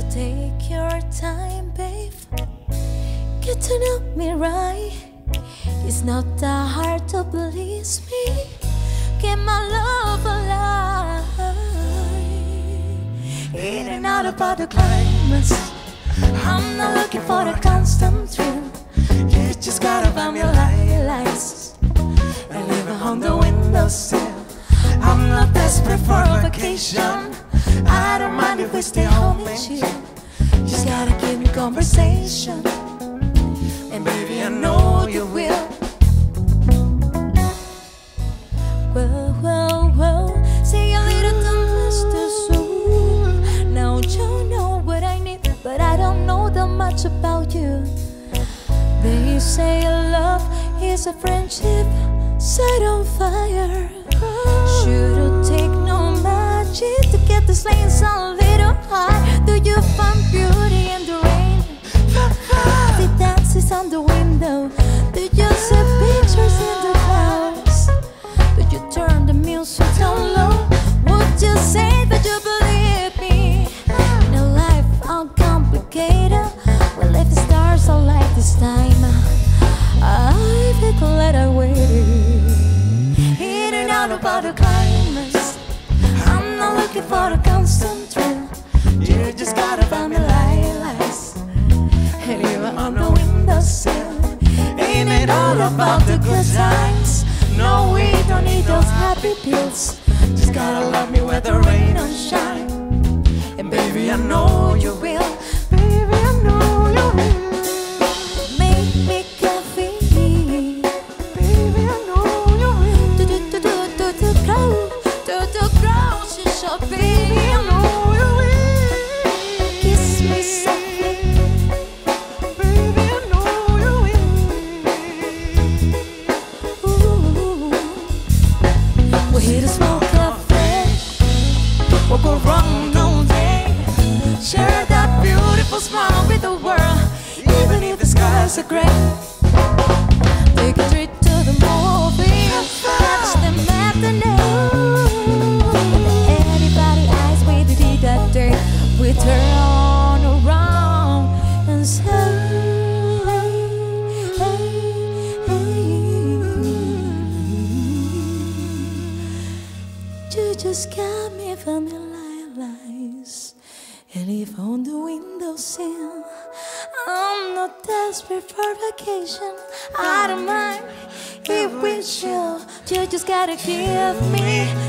So take your time, babe. Get to know me right. It's not that hard to please me. Keep my love alive. It ain't all about the climax. I'm not looking for a constant thrill. You just gotta find your lights and leave it on the windowsill. I'm not desperate for a vacation. I don't mind if we stay home and chill. Just gotta keep the conversation, and baby, I know you will. Well, well, well, say a little too soon. Now you know what I need, but I don't know that much about you. They say love is a friendship set on fire. Should've taken no magic to get this flames a little high. Do you find beauty in the rain? The dances on the window. Do you see pictures in the clouds? Do you turn the music down low? Would you say that you believe me? In a life all complicated. Well, if the stars are like this time, I feel glad I waited. It ain't all about the climax. I'm not looking for a constant thrill. You just gotta find me lilacs and even on the windowsill. Ain't it all about the good times? No, we don't need those happy pills. Just gotta love me where the rain don't shine. And baby, I know you will. Baby, I know. I don't mind if we chill. You just gotta give me